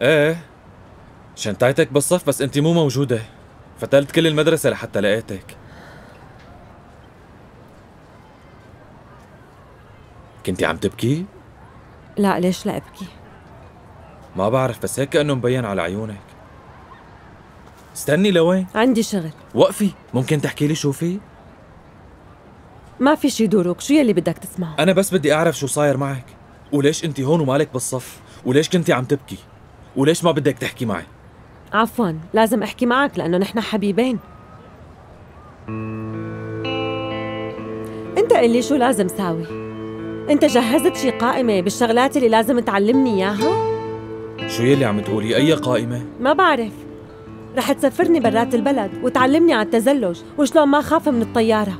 ايه شنطتك بالصف بس انت مو موجودة، فتلت كل المدرسة لحتى لقيتك. كنتي عم تبكي؟ لا ليش لا ابكي؟ ما بعرف بس هيك كأنه مبين على عيونك. استني لوين؟ عندي شغل. وقفي، ممكن تحكي لي شو في؟ ما في شي دورك، شو يلي بدك تسمعه؟ أنا بس بدي أعرف شو صاير معك، وليش أنت هون ومالك بالصف، وليش كنتي عم تبكي، وليش ما بدك تحكي معي؟ عفواً، لازم أحكي معك لأنه نحن حبيبين. أنت قل لي شو لازم ساوي؟ أنت جهزت شي قائمة بالشغلات اللي لازم تعلمني إياها؟ شو يلي عم تقولي؟ أي قائمة؟ ما بعرف. رح تسفرني برات البلد وتعلمني على التزلج وشلون ما خاف من الطيارة،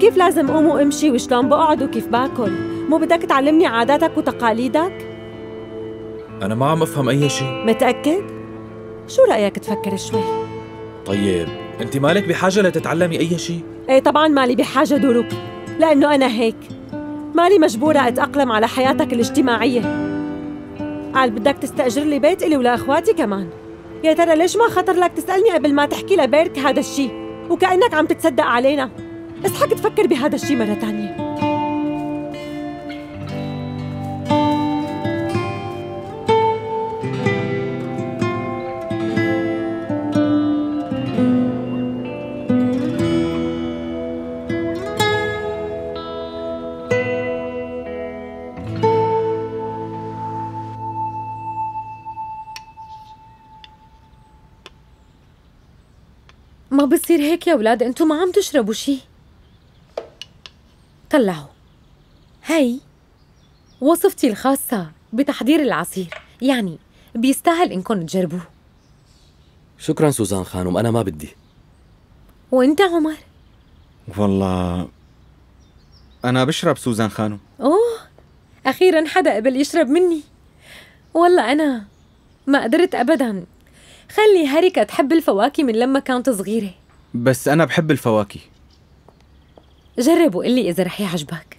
كيف لازم قوم وامشي وشلون بقعد وكيف باكل. مو بدك تعلمني عاداتك وتقاليدك؟ أنا ما عم أفهم أي شيء. متأكد؟ شو رأيك تفكر شوي؟ طيب أنت مالك بحاجة لتتعلمي أي شيء؟ إيه طبعاً مالي بحاجة دروك، لأنه أنا هيك مالي مجبورة أتأقلم على حياتك الاجتماعية. قال بدك تستأجر لي بيت إلي ولأخواتي كمان. يا ترى ليش ما خطر لك تسألني قبل ما تحكي لبيرك هذا الشيء، وكأنك عم تتصدق علينا؟ اسحق تفكر بهذا الشيء مرة تانية. ما بصير هيك يا ولاد، انتم ما عم تشربوا شيء. طلعوا هي وصفتي الخاصة بتحضير العصير، يعني بيستاهل انكم تجربوه. شكرا سوزان خانم، أنا ما بدي. وانت عمر؟ والله أنا بشرب سوزان خانم. أوه أخيرا حدا قبل يشرب مني. والله أنا ما قدرت أبدا. خلي هريكة تحب الفواكه من لما كانت صغيرة. بس أنا بحب الفواكه. جرب وقل لي إذا رح يعجبك.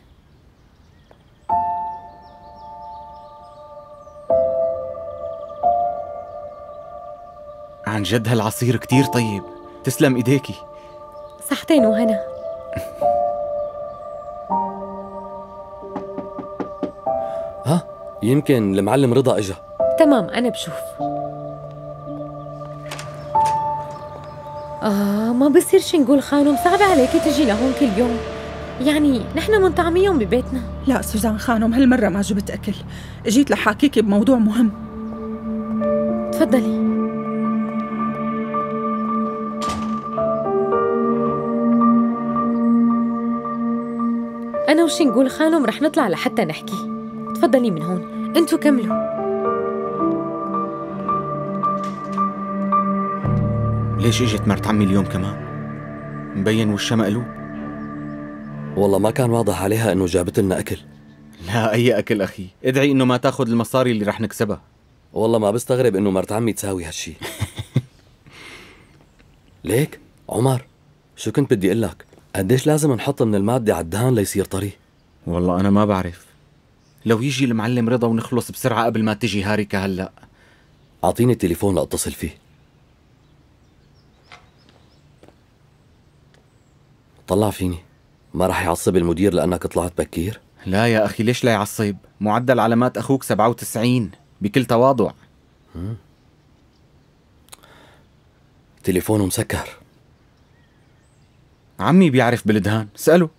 عن جد هالعصير كتير طيب، تسلم إيديكي. صحتين وهنا. ها يمكن المعلم رضا إجا. تمام أنا بشوف. ما بصير شنقول خانم، صعبة عليكي تجي لهون كل يوم، يعني نحن منطعميهم ببيتنا. لا سوزان خانم، هالمرة ما جبت أكل، جيت لحاكيكي بموضوع مهم. تفضلي. أنا وشنقول خانم رح نطلع لحتى نحكي. تفضلي من هون، أنتوا كملوا. ليش اجت مرت عمي اليوم كمان؟ مبين وشها مقلوب. والله ما كان واضح عليها انه جابت لنا اكل. لا اي اكل اخي، ادعي انه ما تاخذ المصاري اللي رح نكسبها. والله ما بستغرب انه مرت عمي تساوي هالشي. ليك عمر، شو كنت بدي اقول لك؟ قديش لازم نحط من المادة على الدهان ليصير طري؟ والله انا ما بعرف. لو يجي المعلم رضا ونخلص بسرعة قبل ما تجي هاريكا. هلا اعطيني التليفون لاتصل فيه. طلع فيني، ما رح يعصب المدير لأنك طلعت بكير؟ لا يا أخي ليش لا يعصب؟ معدل علامات أخوك 97 بكل تواضع. تليفونه مسكر. عمي بيعرف بالدهان، اسأله.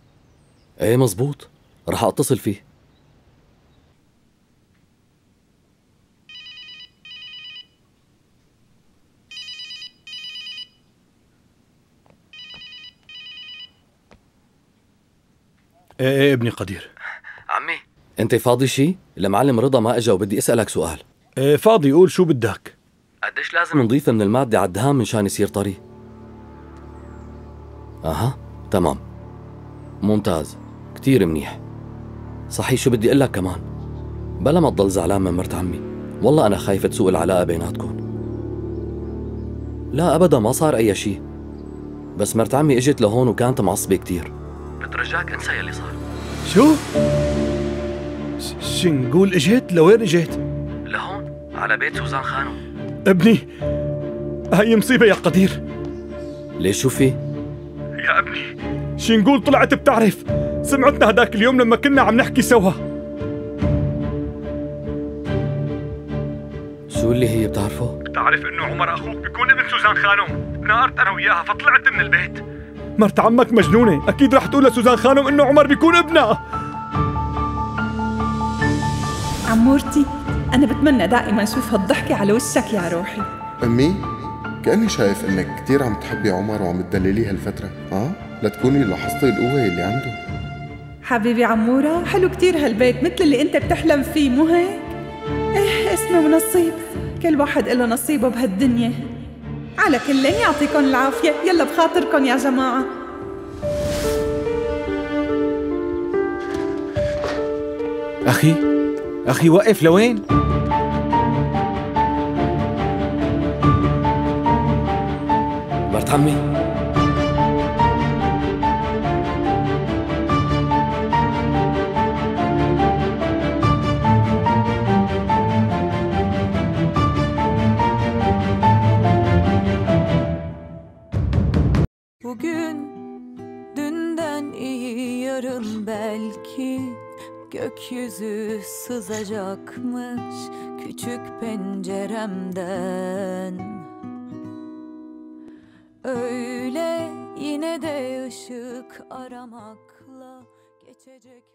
ايه مزبوط، رح أتصل فيه. ايه ابني قدير. عمي انت فاضي شي؟ المعلم رضا ما اجا وبدي اسالك سؤال. ايه فاضي، قول شو بدك. قديش لازم نضيف من المادة على الدهان مشان يصير طري؟ اها تمام، ممتاز كتير منيح. صحيح شو بدي اقول لك كمان، بلا ما تضل زعلان من مرت عمي، والله انا خايفة تسوء العلاقة بيناتكم. لا ابدا ما صار اي شي، بس مرت عمي اجت لهون وكانت معصبة كتير. بترجاك انسى يلي صار. شو؟ شنقول اجت؟ لوين اجت؟ لهون على بيت سوزان خانم. ابني، هي مصيبة يا قدير. ليش شو في؟ يا ابني شنقول طلعت بتعرف، سمعتنا هداك اليوم لما كنا عم نحكي سوا. شو اللي هي بتعرفه؟ بتعرف انه عمر اخوك بيكون ابن سوزان خانم، تناقرت انا وياها فطلعت من البيت. مرت عمك مجنونة، اكيد رح تقول لسوزان خانم انه عمر بيكون ابنها. عمورتي، أنا بتمنى دائما أشوف هالضحكة على وشك يا روحي. أمي، كأني شايف إنك كتير عم تحبي عمر وعم تدلليه هالفترة، لا تكوني لاحظتي القوة اللي عنده. حبيبي عمورة، حلو كتير هالبيت، مثل اللي أنت بتحلم فيه، مو هيك؟ إيه، اسمه نصيب، كل واحد إله نصيبه بهالدنيا. على كل، يعطيكم العافية، يلا بخاطركم يا جماعة. أخي وقف لوين؟ مرت عمي؟ Bugün dünden iyi, yarın belki gökyüzü sızacakmış küçük penceremden. Öyle yine de ışık aramakla geçecek.